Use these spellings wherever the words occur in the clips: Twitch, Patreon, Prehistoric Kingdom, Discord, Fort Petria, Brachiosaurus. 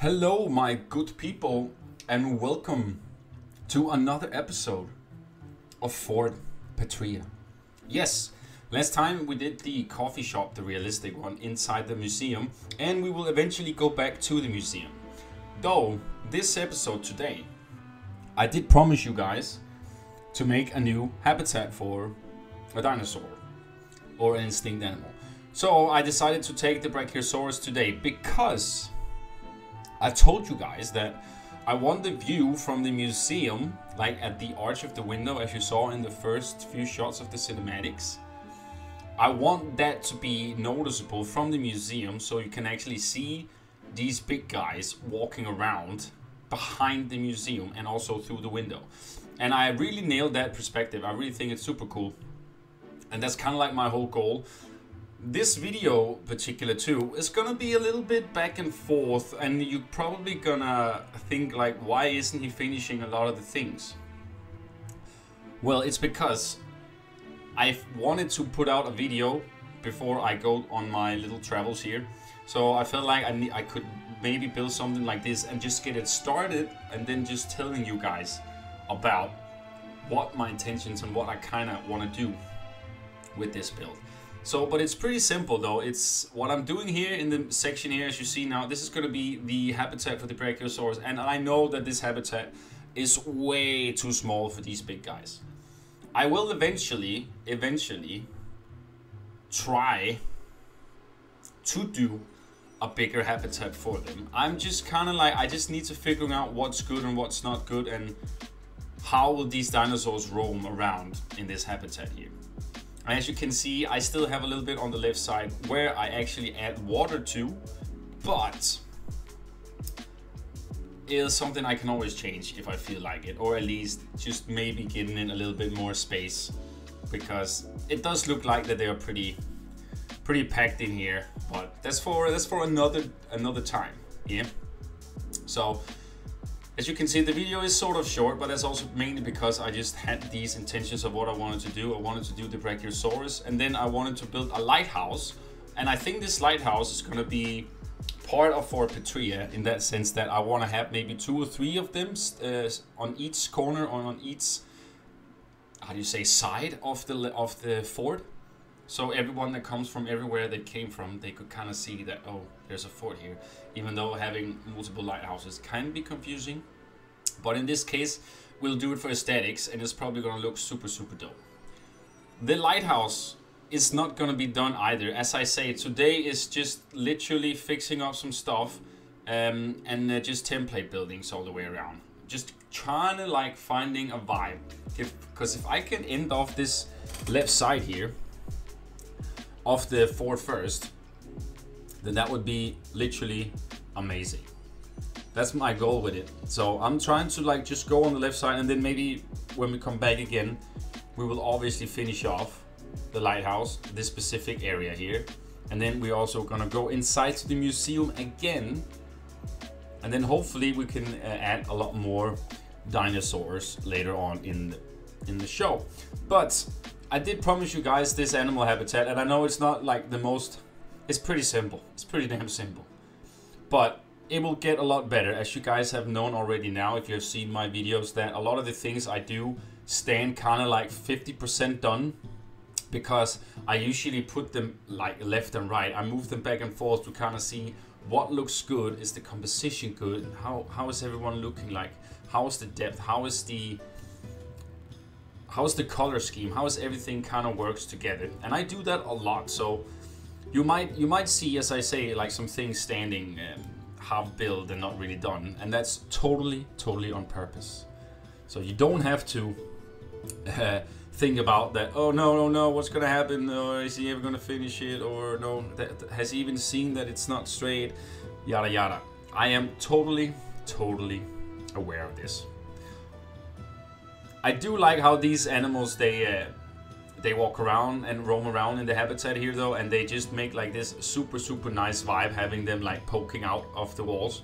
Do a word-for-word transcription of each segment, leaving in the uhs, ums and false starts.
Hello, my good people, and welcome to another episode of Fort Petria. Yes, last time we did the coffee shop, the realistic one, inside the museum, and we will eventually go back to the museum. Though, this episode today, I did promise you guys to make a new habitat for a dinosaur or an extinct animal. So I decided to take the Brachiosaurus today because I told you guys that I want the view from the museum, like at the arch of the window, as you saw in the first few shots of the cinematics. I want that to be noticeable from the museum, so you can actually see these big guys walking around behind the museum and also through the window. And I really nailed that perspective. I really think it's super cool. And that's kind of like my whole goal. This video particular too is gonna be a little bit back and forth, and you're probably gonna think like, why isn't he finishing a lot of the things? Well, it's because I wanted to put out a video before I go on my little travels here, so I felt like I, ne I could maybe build something like this and just get it started, and then just telling you guys about what my intentions and what I kind of want to do with this build. So, but it's pretty simple though. It's what I'm doing here in the section here, as you see now, this is going to be the habitat for the Brachiosaurus. And I know that this habitat is way too small for these big guys. I will eventually, eventually try to do a bigger habitat for them. I'm just kind of like, I just need to figure out what's good and what's not good. And how will these dinosaurs roam around in this habitat here? And as you can see, I still have a little bit on the left side where I actually add water to, but it's something I can always change if I feel like it, or at least just maybe getting in a little bit more space, because it does look like that they are pretty, pretty packed in here. But that's for that's for another another time, yeah. So. As you can see, the video is sort of short, but that's also mainly because I just had these intentions of what I wanted to do. I wanted to do the Brachiosaurus, and then I wanted to build a lighthouse. And I think this lighthouse is gonna be part of Fort Petria in that sense that I wanna have maybe two or three of them uh, on each corner, or on each, how do you say, side of the, of the fort. So everyone that comes from everywhere they came from, they could kind of see that, oh, there's a fort here. Even though having multiple lighthouses can be confusing. But in this case, we'll do it for aesthetics, and it's probably going to look super, super dope. The lighthouse is not going to be done either. As I say, today is just literally fixing up some stuff um, and uh, just template buildings all the way around. Just trying to like finding a vibe. Because if, if I can end off this left side here, of the fort first, then that would be literally amazing. That's my goal with it. So I'm trying to like just go on the left side, and then maybe when we come back again, we will obviously finish off the lighthouse, this specific area here, and then we're also gonna go inside to the museum again, and then hopefully we can uh, add a lot more dinosaurs later on in the, in the show. But I did promise you guys this animal habitat, and I know it's not like the most, it's pretty simple, it's pretty damn simple, but it will get a lot better, as you guys have known already now, if you have seen my videos, that a lot of the things I do stand kind of like fifty percent done, because I usually put them like left and right, I move them back and forth to kind of see what looks good, is the composition good, how, how is everyone looking like, how is the depth, how is the how's the color scheme? How is everything kind of works together? And I do that a lot, so you might you might see, as I say, like some things standing um, half built and not really done, and that's totally totally on purpose. So you don't have to uh, think about that. Oh no no no, what's gonna happen? Or is he ever gonna finish it? Or no, that, has he even seen that it's not straight? Yada yada. I am totally totally aware of this. I do like how these animals, they uh, they walk around and roam around in the habitat here though, and they just make like this super super nice vibe, having them like poking out of the walls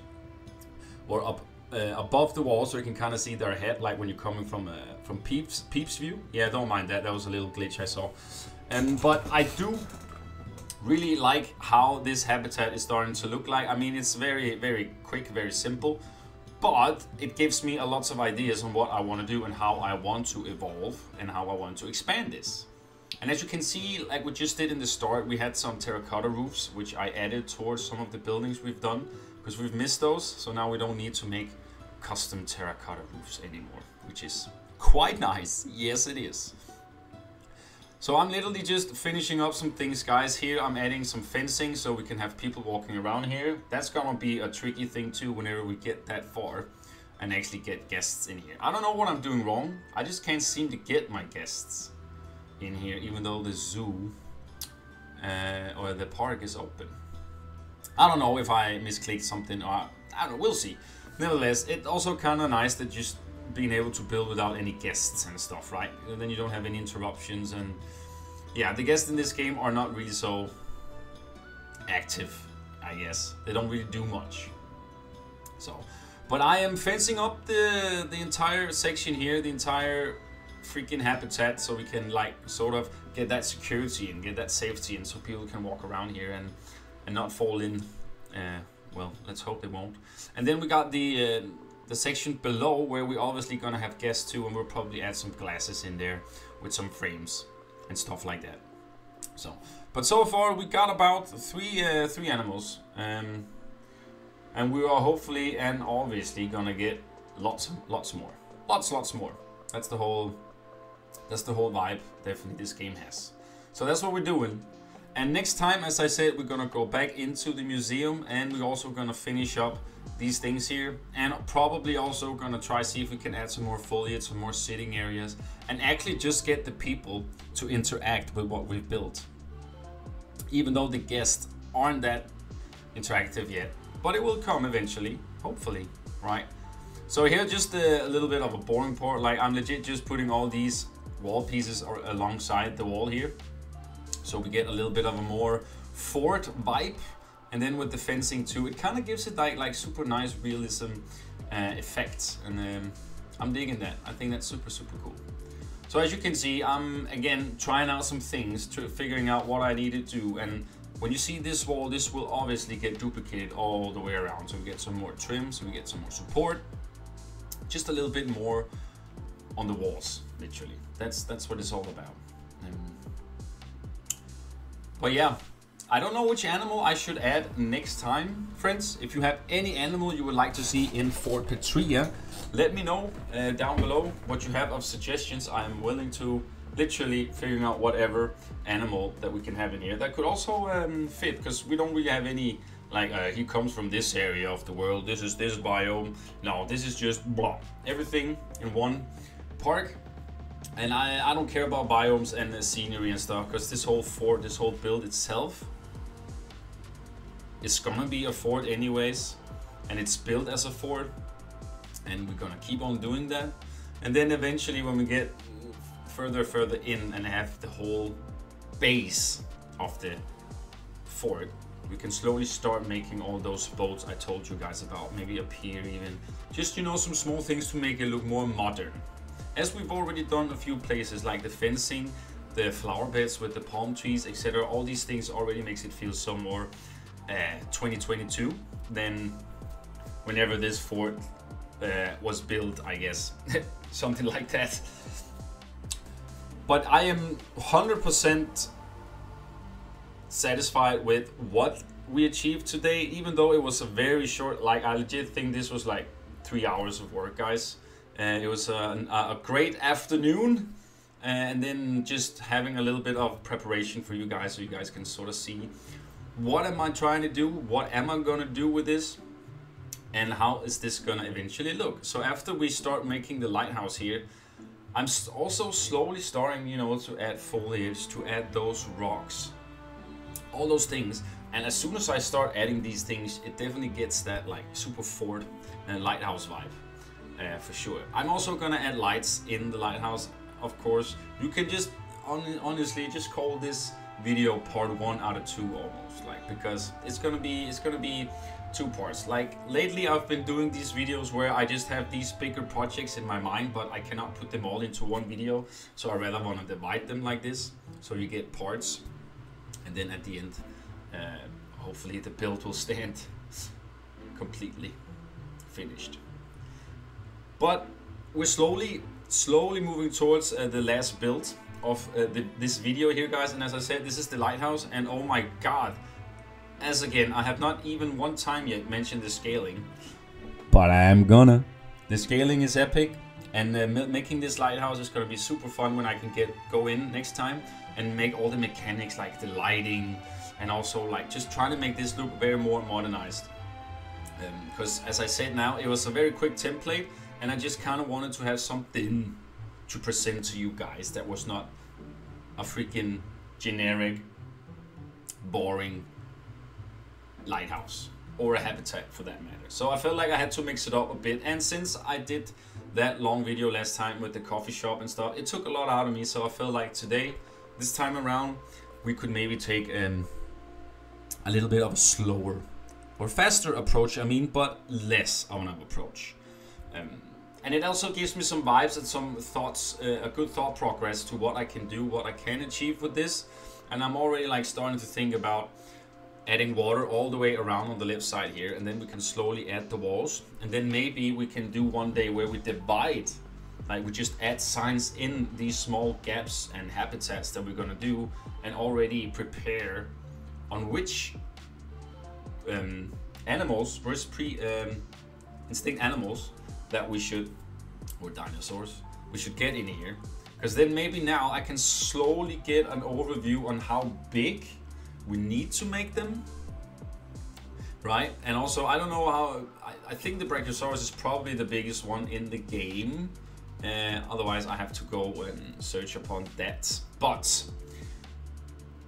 or up uh, above the wall, so you can kind of see their head, like when you're coming from uh, from peeps peeps view. Yeah, don't mind that. That was a little glitch I saw. And but I do really like how this habitat is starting to look like. I mean, it's very, very quick, very simple, but it gives me a lots of ideas on what I want to do and how I want to evolve and how I want to expand this. And as you can see, like we just did in the start, we had some terracotta roofs, which I added towards some of the buildings we've done because we've missed those. So now we don't need to make custom terracotta roofs anymore, which is quite nice. Yes, it is. So I'm literally just finishing up some things, guys. Here I'm adding some fencing so we can have people walking around here. That's gonna be a tricky thing too whenever we get that far and actually get guests in here. I don't know what I'm doing wrong. I just can't seem to get my guests in here, even though the zoo uh, or the park is open. I don't know if I misclicked something or I don't know, we'll see. Nevertheless, it's also kind of nice that just being able to build without any guests and stuff, right? And then you don't have any interruptions, and yeah, the guests in this game are not really so active, I guess. They don't really do much. So, but I am fencing up the the entire section here, the entire freaking habitat, so we can like sort of get that security and get that safety, and so people can walk around here and and not fall in. Uh, well, let's hope they won't. And then we got the uh, the section below where we're obviously gonna have guests too, and we'll probably add some glasses in there with some frames and stuff like that. So, but so far we got about three uh, three animals, um, and we are hopefully and obviously gonna get lots lots more, lots lots more. That's the whole that's the whole vibe definitely this game has. So that's what we're doing. And next time, as I said, we're gonna go back into the museum, and we're also gonna finish up these things here, and probably also gonna try see if we can add some more foliage, some more sitting areas, and actually just get the people to interact with what we've built. Even though the guests aren't that interactive yet, but it will come eventually, hopefully, right? So here, just a, a little bit of a boring part. Like I'm legit just putting all these wall pieces are alongside the wall here, so we get a little bit of a more fort vibe. And then with the fencing too, it kind of gives it like, like super nice realism uh, effects. And um, I'm digging that. I think that's super, super cool. So as you can see, I'm again trying out some things, to figuring out what I need to do. And when you see this wall, this will obviously get duplicated all the way around. So we get some more trim, so we get some more support. Just a little bit more on the walls, literally. That's, that's what it's all about. Um, but yeah. I don't know which animal I should add next time, friends. If you have any animal you would like to see in Fort Petria, let me know uh, down below what you have of suggestions. I am willing to literally figuring out whatever animal that we can have in here. That could also um, fit, because we don't really have any, like, uh, he comes from this area of the world, this is this biome. No, this is just blah. Everything in one park. And I, I don't care about biomes and the scenery and stuff, because this whole fort, this whole build itself, it's gonna be a fort anyways, and it's built as a fort, and we're gonna keep on doing that. And then eventually when we get further further in and have the whole base of the fort, we can slowly start making all those boats I told you guys about, maybe up here even, just, you know, some small things to make it look more modern. As we've already done a few places, like the fencing, the flower beds with the palm trees, etc. All these things already makes it feel so more Uh, twenty twenty-two then whenever this fort uh, was built, I guess. Something like that. But I am one hundred percent satisfied with what we achieved today, even though it was a very short, like I legit think this was like three hours of work, guys. And uh, it was a, a great afternoon, and then just having a little bit of preparation for you guys, so you guys can sort of see what am I trying to do, what am I gonna do with this, and how is this gonna eventually look. So after we start making the lighthouse here, I'm also slowly starting, you know, to add foliage, to add those rocks, all those things. And as soon as I start adding these things, it definitely gets that like super fort and lighthouse vibe, uh, for sure. I'm also gonna add lights in the lighthouse, of course. You can just on honestly just call this video part one out of two almost, like, because it's gonna be it's gonna be two parts. Like lately I've been doing these videos where I just have these bigger projects in my mind, but I cannot put them all into one video, so I rather want to divide them like this, so you get parts, and then at the end Um, hopefully the build will stand completely finished. But we're slowly, slowly moving towards uh, the last build of uh, the, this video here, guys. And as I said, this is the lighthouse, and oh my god, as again, I have not even one time yet mentioned the scaling, but I am gonna. The scaling is epic, and uh, making this lighthouse is gonna be super fun when I can get go in next time and make all the mechanics, like the lighting, and also like just trying to make this look very more modernized. Because um, as I said now, it was a very quick template, and I just kind of wanted to have something to present to you guys that was not a freaking generic, boring lighthouse, or a habitat for that matter. So I felt like I had to mix it up a bit, and since I did that long video last time with the coffee shop and stuff, it took a lot out of me. So I felt like today, this time around, we could maybe take um, a little bit of a slower or faster approach, I mean, but less of an approach. Um, and it also gives me some vibes and some thoughts, uh, a good thought progress to what I can do, what I can achieve with this. And I'm already like starting to think about adding water all the way around on the left side here, and then we can slowly add the walls, and then maybe we can do one day where we divide, like we just add signs in these small gaps and habitats that we're gonna do, and already prepare on which um, animals, first pre um, instinct animals that we should, or dinosaurs, we should get in here, because then maybe now I can slowly get an overview on how big we need to make them, right? And also, I don't know how, I, I think the Brachiosaurus is probably the biggest one in the game. Uh, otherwise, I have to go and search upon that. But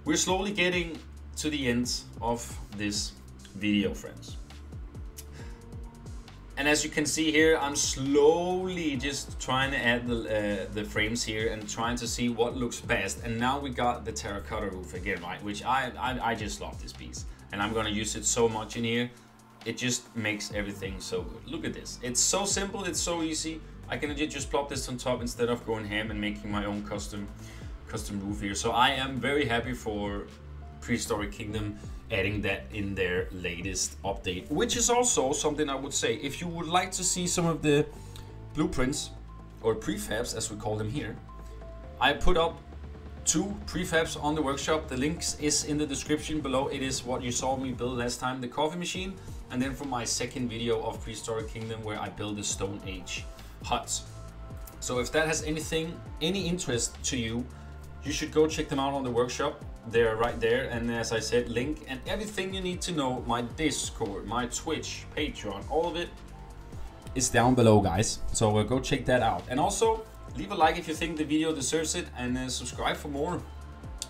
we're slowly getting to the end of this video, friends. And as you can see here, I'm slowly just trying to add the, uh, the frames here and trying to see what looks best. And now we got the terracotta roof again, right? Which I, I, I just love this piece. And I'm gonna use it so much in here. It just makes everything so good. Look at this. It's so simple, it's so easy. I can just plop this on top instead of going ham and making my own custom, custom roof here. So I am very happy for Prehistoric Kingdom adding that in their latest update, which is also something I would say, if you would like to see some of the blueprints or prefabs, as we call them here, I put up two prefabs on the workshop. The links is in the description below. It is what you saw me build last time, the coffee machine, and then for my second video of Prehistoric Kingdom where I build the Stone Age huts. So if that has anything, any interest to you, you should go check them out on the workshop. They're right there, and as I said, link and everything you need to know, my Discord, my Twitch, Patreon, all of it is down below, guys. So uh, go check that out, and also leave a like if you think the video deserves it, and uh, subscribe for more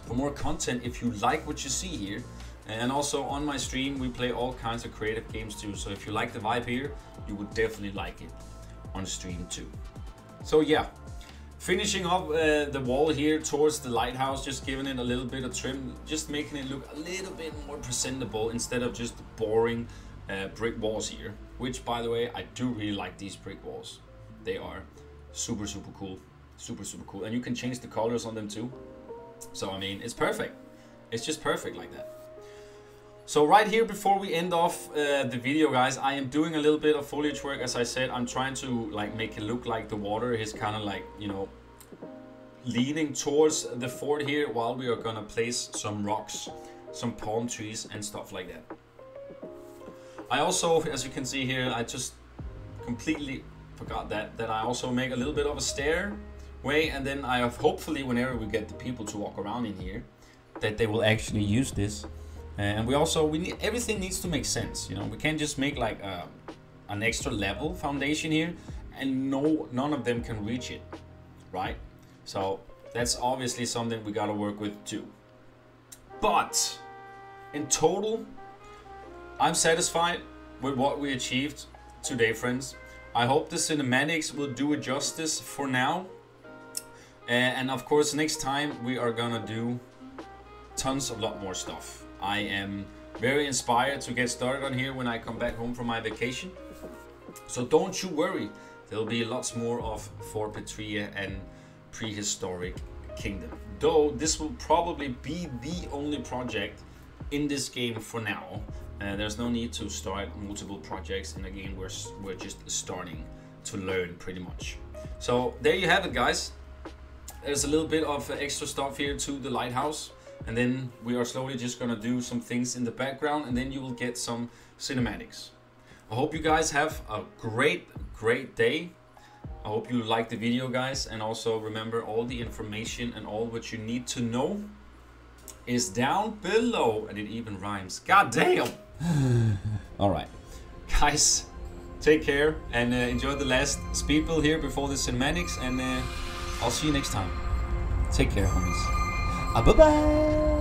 for more content if you like what you see here. And also on my stream we play all kinds of creative games too, so if you like the vibe here, you would definitely like it on stream too. So yeah, finishing up uh, the wall here towards the lighthouse, just giving it a little bit of trim, just making it look a little bit more presentable instead of just boring uh, brick walls here. Which, by the way, I do really like these brick walls. They are super, super cool. Super, super cool. And you can change the colors on them too. So, I mean, it's perfect. It's just perfect like that. So right here, before we end off uh, the video, guys, I am doing a little bit of foliage work. As I said, I'm trying to like make it look like the water is kind of like, you know, leaning towards the fort here, while we are gonna place some rocks, some palm trees and stuff like that. I also, as you can see here, I just completely forgot that, that I also make a little bit of a stairway, and then I have, hopefully whenever we get the people to walk around in here, that they will actually use this. And we also, we need, everything needs to make sense, you know. We can't just make like a, an extra level foundation here and no, none of them can reach it, right? So that's obviously something we gotta work with too. But in total, I'm satisfied with what we achieved today, friends. I hope the cinematics will do it justice for now. And of course, next time we are gonna do tons of lot more stuff. I am very inspired to get started on here when I come back home from my vacation. So don't you worry, there'll be lots more of Fort Petria and Prehistoric Kingdom. Though this will probably be the only project in this game for now. Uh, there's no need to start multiple projects in a game where we're just starting to learn pretty much. So there you have it, guys. There's a little bit of extra stuff here to the lighthouse, and then we are slowly just gonna do some things in the background, and then you will get some cinematics. I hope you guys have a great, great day. I hope you liked the video, guys, and also remember all the information and all what you need to know is down below, and it even rhymes. God damn! All right, guys, take care and uh, enjoy the last speed build here before the cinematics, and uh, I'll see you next time. Take care, homies. Uh, bye bye.